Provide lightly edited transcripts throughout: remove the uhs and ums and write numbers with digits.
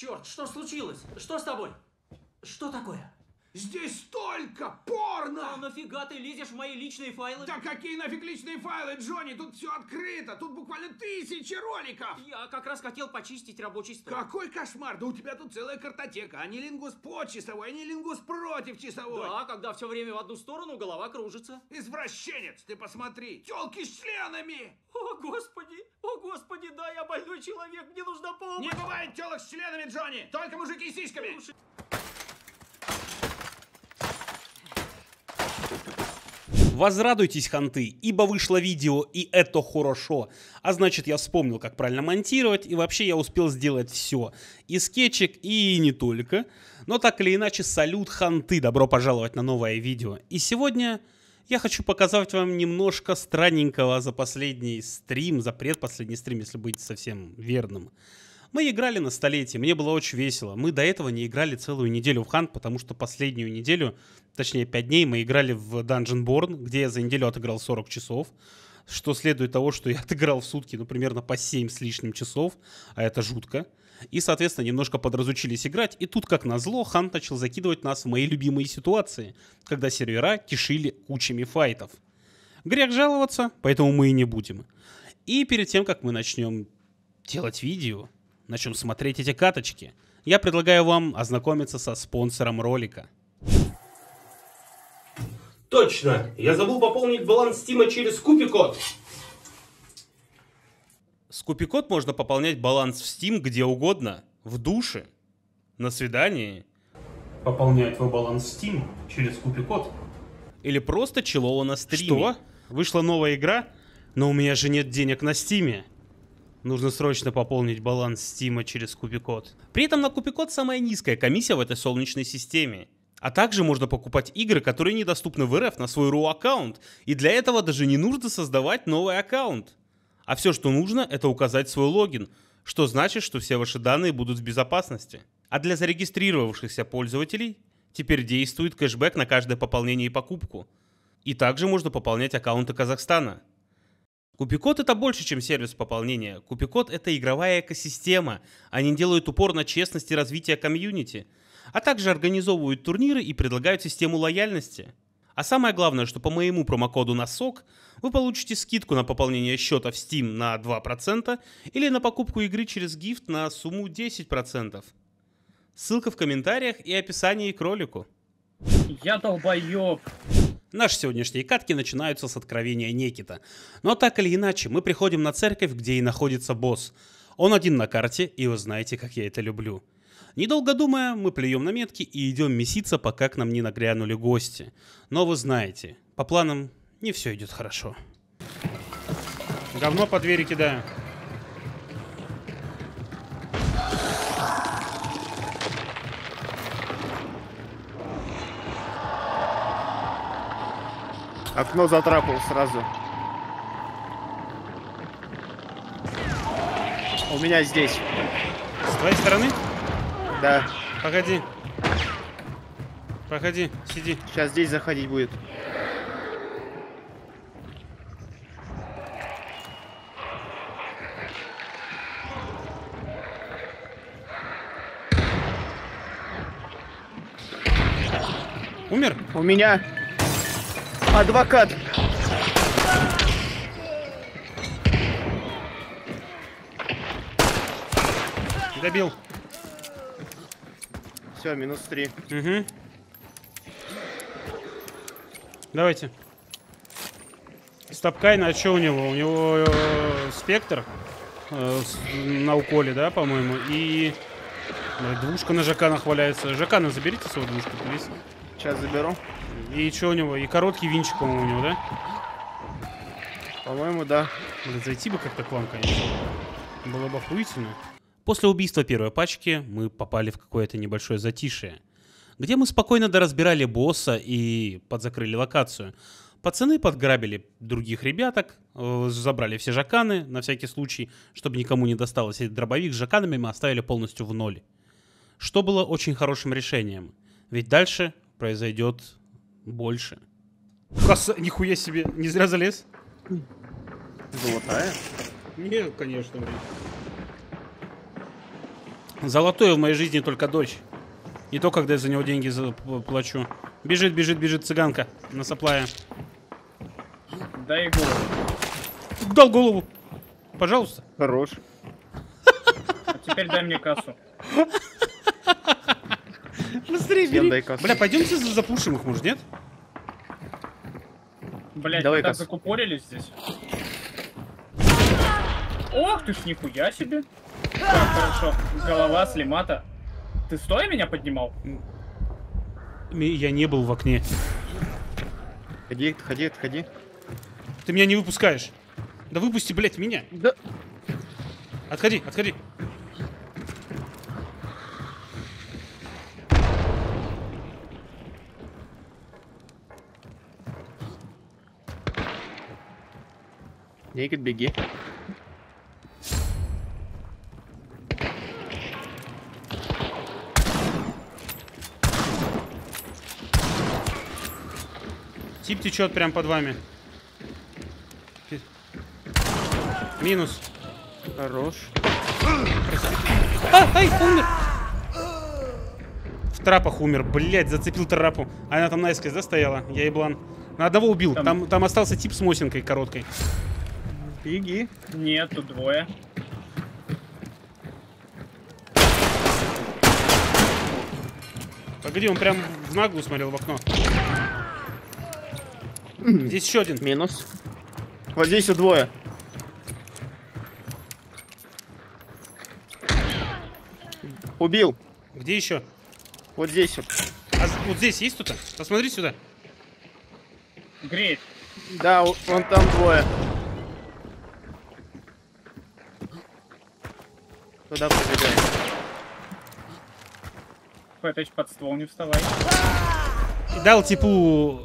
Черт, что случилось? Что с тобой? Что такое? Здесь столько порно! Ну нафига ты лезешь в мои личные файлы? Да какие нафиг личные файлы, Джонни? Тут все открыто, тут буквально 1000 роликов! Я как раз хотел почистить рабочий стол. Какой кошмар! Да у тебя тут целая картотека. Анилингус по часовой, анилингус против часовой. Да, когда все время в одну сторону, голова кружится. Извращенец, ты посмотри! Тёлки с членами! О господи, да, я больной человек, мне нужна помощь! Не бывает тёлок с членами, Джонни! Только мужики с сиськами! Слушай... Возрадуйтесь, ханты, ибо вышло видео, и это хорошо. А значит, я вспомнил, как правильно монтировать, и вообще я успел сделать все. И скетчик, и не только. Но так или иначе, салют, ханты, добро пожаловать на новое видео. И сегодня я хочу показать вам немножко странненького за последний стрим, за предпоследний стрим, если быть совсем верным. Мы играли на столетии, мне было очень весело. Мы до этого не играли целую неделю в Hunt, потому что последнюю неделю, точнее 5 дней, мы играли в Dungeon Born, где я за неделю отыграл 40 часов, что следует того, что я отыграл в сутки, ну, примерно по 7 с лишним часов, а это жутко. И, соответственно, немножко подразучились играть, и тут, как назло, Hunt начал закидывать нас в мои любимые ситуации, когда сервера кишили кучами файтов. Грех жаловаться, поэтому мы и не будем. И перед тем, как мы начнем делать видео... Начнем смотреть эти каточки. Я предлагаю вам ознакомиться со спонсором ролика. Точно! Я забыл пополнить баланс Steam через Купикод. С Купикод можно пополнять баланс в Steam где угодно. В душе. На свидании. Пополняет твой баланс в Steam через Купикод. Или просто чилово на стриме. Что? Вышла новая игра, но у меня же нет денег на Steam. Нужно срочно пополнить баланс Стима через Купикод. При этом на Купикод самая низкая комиссия в этой солнечной системе. А также можно покупать игры, которые недоступны в РФ, на свой RU аккаунт. И для этого даже не нужно создавать новый аккаунт. А все, что нужно, это указать свой логин. Что значит, что все ваши данные будут в безопасности. А для зарегистрировавшихся пользователей теперь действует кэшбэк на каждое пополнение и покупку. И также можно пополнять аккаунты Казахстана. Купикод — это больше, чем сервис пополнения. Купикод — это игровая экосистема. Они делают упор на честность и развитие комьюнити. А также организовывают турниры и предлагают систему лояльности. А самое главное, что по моему промокоду на HOCOK вы получите скидку на пополнение счета в Steam на 2% или на покупку игры через гифт на сумму 10%. Ссылка в комментариях и описании к ролику. Я долбоёб. Наши сегодняшние катки начинаются с откровения Никита. Но так или иначе, мы приходим на церковь, где и находится босс. Он один на карте, и вы знаете, как я это люблю. Недолго думая, мы плюем на метки и идем меситься, пока к нам не нагрянули гости. Но вы знаете, по планам не все идет хорошо. Говно по двери кидаю. Окно затрапал сразу. У меня здесь. С твоей стороны? Да. Погоди. Проходи, сиди. Сейчас здесь заходить будет. Умер? У меня... Адвокат! Добил. Все, -3. Угу. Давайте. Стопкайна, а что у него? У него спектр на уколе, да, по-моему? И двушка на Жакана валяется. Жакана, заберите свою двушку, плиз. Сейчас заберу. И что у него? И короткий винчик, по-моему, у него, да? По-моему, да. Блин, зайти бы как-то к вам, конечно. Было бы охуительно. После убийства первой пачки мы попали в какое-то небольшое затишье, где мы спокойно доразбирали босса и подзакрыли локацию. Пацаны подграбили других ребяток, забрали все жаканы, на всякий случай, чтобы никому не досталось. И дробовик с жаканами мы оставили полностью в ноль. Что было очень хорошим решением. Ведь дальше произойдет... больше. Касса, нихуя себе, не зря залез. Золотая? Нет, конечно. Золотой в моей жизни только дочь. И то, когда я за него деньги плачу. Бежит, бежит, бежит цыганка на соплая. Дай голову. Дал голову. Пожалуйста. Хорош. А теперь дай мне кассу. Быстрее бери. Бля, пойдемте запушим их, может, нет? Блядь, мы так закупорились здесь. Ох ты ж, нихуя себе. Хорошо, голова слимата. Ты стоя меня поднимал? Я не был в окне. Ходи, отходи, отходи. Ты меня не выпускаешь. Да выпусти, блядь, меня. Да. Отходи, отходи. Никит, беги. Тип течет прям под вами. Минус. Хорош. А, ай, умер. В трапах умер, блядь, зацепил трапу. А она там наискось, да, стояла? Я еблан. На одного убил, там остался тип с мосинкой короткой. Беги. Нет, тут двое. Погоди, он прям в наглую смотрел в окно. Здесь еще один. Минус. Вот здесь еще двое. Убил. Где еще? Вот здесь вот. А вот здесь есть кто-то? Посмотри сюда. Греет. Да, вон там двое. Туда побегаем. Фэтч, под ствол не вставай. И дал типу...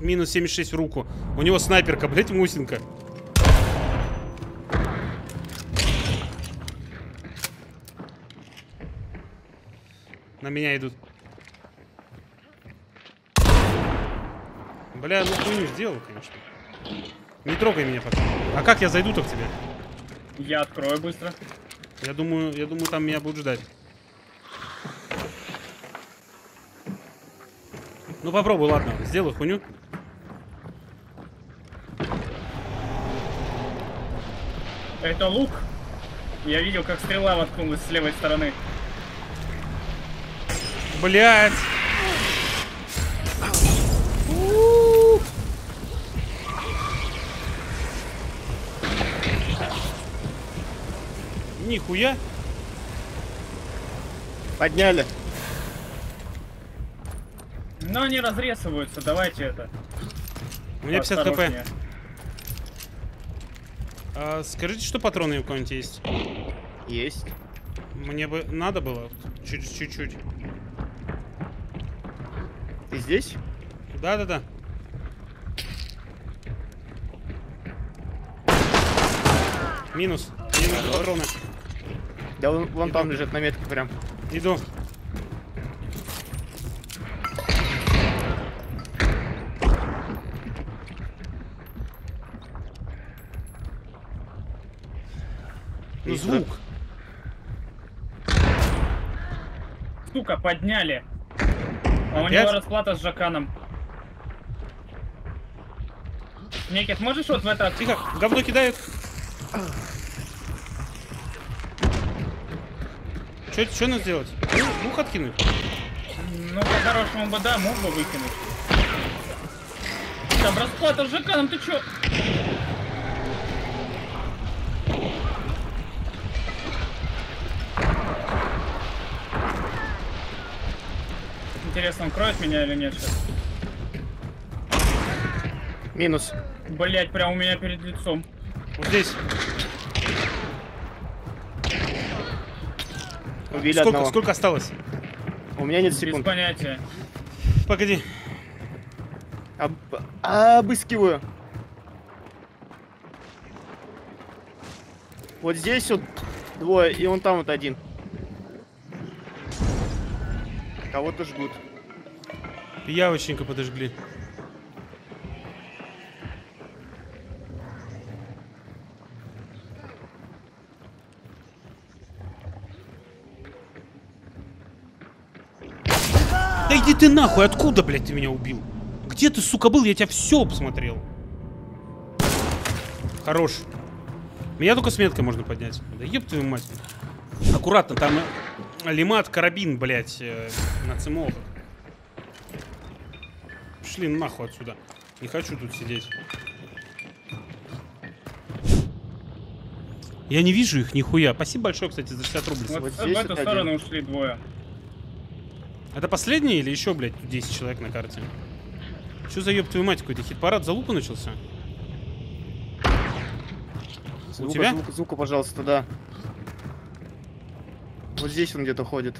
Минус 76 в руку. У него снайперка, блять, мусинка. На меня идут. Бля, ну хуйню сделал, конечно. Не трогай меня потом. А как я зайду-то к тебе? Я открою быстро. Я думаю, там меня будут ждать. Ну попробуй, ладно, сделай хуйню. Это лук. Я видел, как стрела воткнулась с левой стороны. Блять. Нихуя. Подняли. Но они разрезываются, давайте это. У меня 50 хп. А, скажите, что патроны у кого-нибудь есть? Есть. Мне бы надо было чуть-чуть. Ты здесь? Да-да-да. Минус. Минус патроны. Да вон там лежит на метке прям. Иду. Ну, звук. Сука, подняли. А у него расплата с Жаканом. Никит, можешь вот в это... Тихо, говно кидают. Что надо сделать? Мух откинуть? Ну, по-хорошему бы, да, мог бы выкинуть. Там расплата с Жаканом, ты чё? Интересно, он кроет меня или нет сейчас? Минус. Блять, прям у меня перед лицом. Вот здесь. Убили сколько осталось? У меня нет секунд. Без понятия. Погоди. Обыскиваю. Вот здесь вот двое, и вон там вот один. Кого-то жгут. Явочника подожгли. иди ты нахуй, откуда, блядь, ты меня убил? Где ты, сука, был? Я тебя все обсмотрел. Хорош. Меня только с меткой можно поднять. Да еб твою мать. Аккуратно, там лимат, карабин, блядь, на цимолах. Пошли нахуй отсюда. Не хочу тут сидеть. Я не вижу их нихуя. Спасибо большое, кстати, за 60 рублей. Вот в эту сторону ушли двое. Это последние или еще, блядь, 10 человек на карте? Что за ёб твою мать, какой-то хит-парад за лупу начался? Звука, у тебя? Звука, пожалуйста, да. Вот здесь он где-то ходит.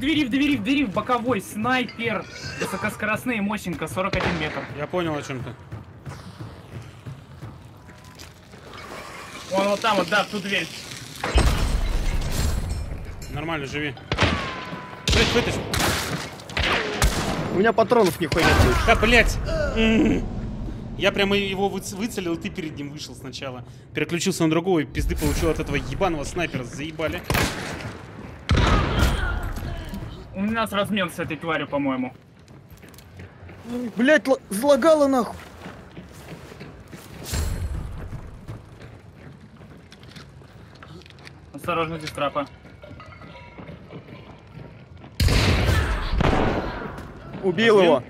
В двери, в боковой, снайпер, высокоскоростные, мощенко, 41 метр. Я понял, о чем ты. Вон вот там вот, да, в ту дверь. Нормально, живи. Блять, вытащи. У меня патронов нихуя нет. Да, блять. Я прямо его выцелил, и ты перед ним вышел сначала. Переключился на другого и пизды получил от этого ебаного снайпера. Заебали. У нас размен с этой тварью, по-моему. Блять, залагало нахуй. Осторожно, здесь трапа. Убил его.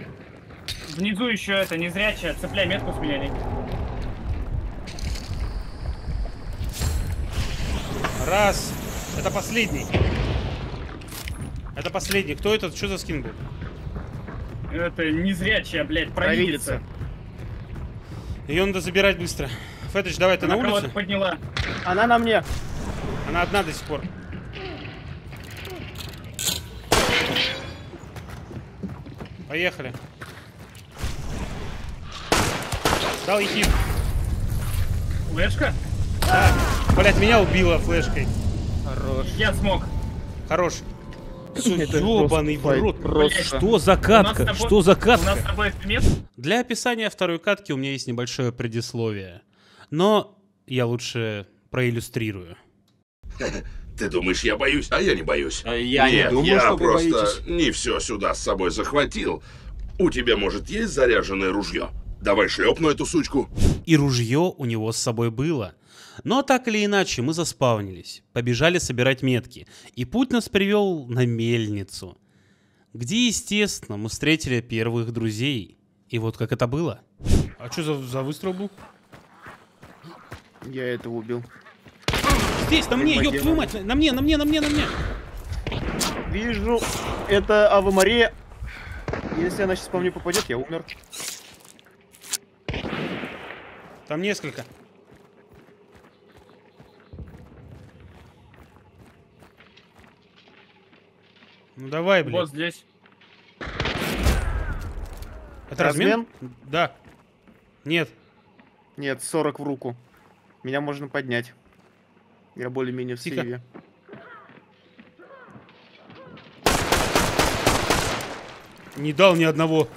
Внизу еще это, незрячая. Цепляй метку, сменяй. Раз. Это последний. Это последний. Кто это? Что за скин был? Это незрячая, блядь, провидица. Ее надо забирать быстро. Фетыч, давай, ты на улице? Подняла. Она на мне. Она одна до сих пор. Поехали. Дал ей хит. Флешка? Да. Блядь, меня убила флешкой. Хорош. Я смог. Хорош. Ёбаный в рот, просто. Что за катка? Тобой, что за катка? Для описания второй катки у меня есть небольшое предисловие. Но я лучше проиллюстрирую. Ты думаешь, я боюсь? А я не боюсь. Я не все сюда с собой захватил. У тебя, может, есть заряженное ружье? Давай шлепну эту сучку. И ружье у него с собой было. Но так или иначе, мы заспавнились, побежали собирать метки, и путь нас привел на мельницу, где, естественно, мы встретили первых друзей. И вот как это было. А что за выстрел был? Я этого убил. Здесь, на мне, ёб твою мать, на мне. Вижу, это Ава Мария. Если она сейчас по мне попадет, я умер. Там несколько. Ну давай, блин. Вот здесь. Это размен? Да. Нет. Нет, 40 в руку. Меня можно поднять. Я более-менее в сейве. Не дал ни одного.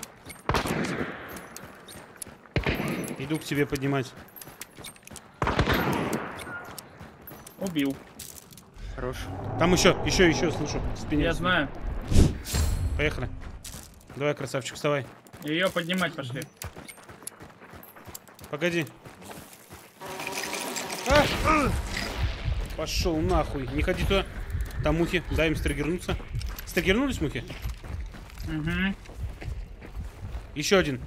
Иду к тебе поднимать. Убил. Хорош. Там еще, слышу. В спине. Я знаю. Поехали. Давай, красавчик, вставай. Ее поднимать пошли. Погоди. А! Пошел нахуй. Не ходи туда. Там мухи. Дай им стригернуться. Стригернулись мухи? Угу. Еще один.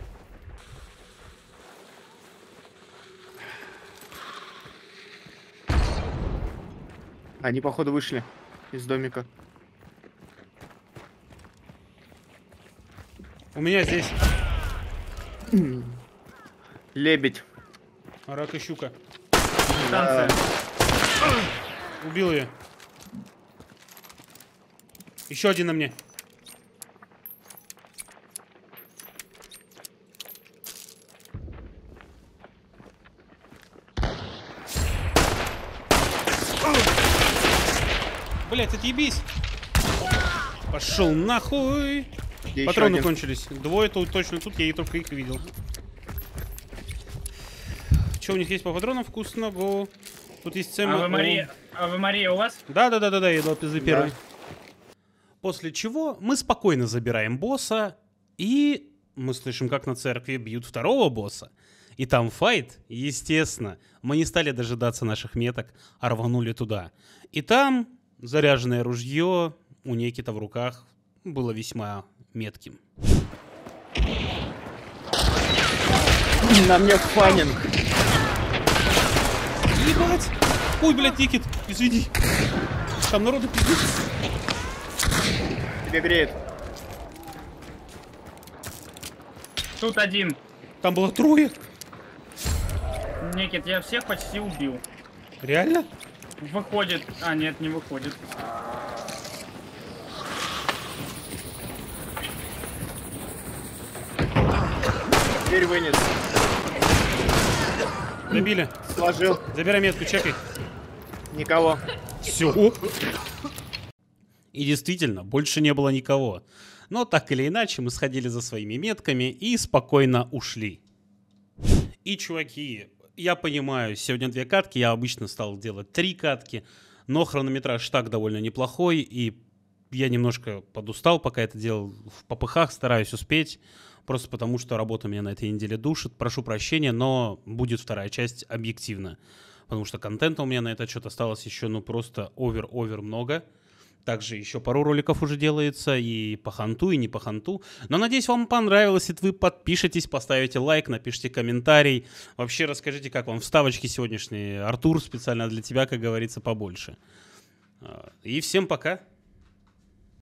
Они, походу, вышли из домика. У меня здесь лебедь. Рак и щука. Да. Убил ее. Еще один на мне. Блять, отъебись. Пошел нахуй. Здесь патроны кончились. Двое тут точно тут, я и только их видел. Что у них есть по патронам вкусного? Тут есть цема. А вы Мария у вас? Да, я дал пизды первый. После чего мы спокойно забираем босса, и мы слышим, как на церкви бьют второго босса. И там файт, естественно. Мы не стали дожидаться наших меток, а рванули туда. И там заряженное ружье у Никиты в руках было весьма метким. На мне фанинг. Ебать! Ой, блядь, Никит, извини. Там народу пиздец. Тебе греет. Тут один. Там было трое. Никит, я всех почти убил. Реально? Выходит. А, нет, не выходит. Дверь вынес. Добили. Сложил. Забирай метку, чекай. Никого. Все. И действительно, больше не было никого. Но так или иначе, мы сходили за своими метками и спокойно ушли. И, чуваки, я понимаю, сегодня 2 катки, я обычно стал делать 3 катки, но хронометраж так довольно неплохой, и я немножко подустал, пока это делал в попыхах, стараюсь успеть, просто потому что работа меня на этой неделе душит. Прошу прощения, но будет вторая часть объективно, потому что контента у меня на этот счет осталось еще, ну, просто овер-овер много. Также еще пару роликов уже делается и по ханту, и не по ханту. Но надеюсь, вам понравилось, если вы подпишетесь, поставите лайк, напишите комментарий. Вообще расскажите, как вам вставочки сегодняшние. Артур, специально для тебя, как говорится, побольше. И всем пока.